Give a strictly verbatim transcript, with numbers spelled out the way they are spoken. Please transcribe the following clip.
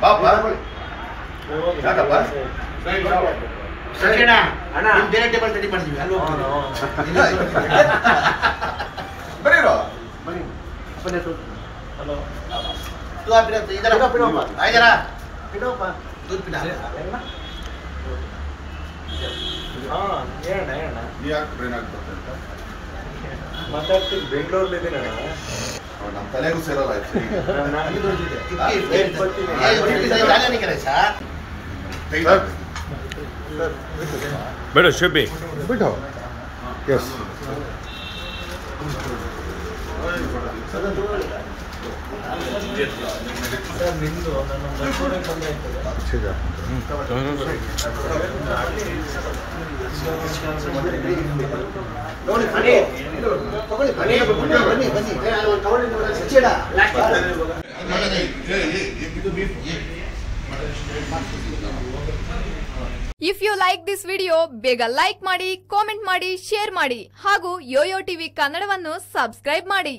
Bapak, Jaga pas. Sekena, ana. Direct table tadi pas juga. Beri lo. Beri. Apa dia tuh? Halo. Lu ambil itu. Itu apa? Pinopa. Ayo Jara. Pinopa. Tuh pindah. Ah, ಏನಣ್ಣ ಏನಣ್ಣ. Dia brain ಆಗ್ತದೆ ಅಂತ. ಮಾತಾಡ್ತಿ ಬೆಂಗಳೂರಲ್ಲಿ ಇದ್ದೀನಿ ನಾನು. ನಮ್ಮ ತಲೆಗೂ ಸೇರಲ್ಲ ಆಕ್ಚುಲಿ. ನಾನು ಇರೋದಿದೆ. ಇಪ್ಪತ್ತು ಇಪ್ಪತ್ತು ಸಾವಿರ. Sir, better should be. Better. Yes. If you like this video, ಬೇಗ like ಮಾಡಿ, comment ಮಾಡಿ, share ಮಾಡಿ ಹಾಗೂ ಯೋಯೋ ಟಿವಿ ಕನ್ನಡವನ್ನು subscribe ಮಾಡಿ.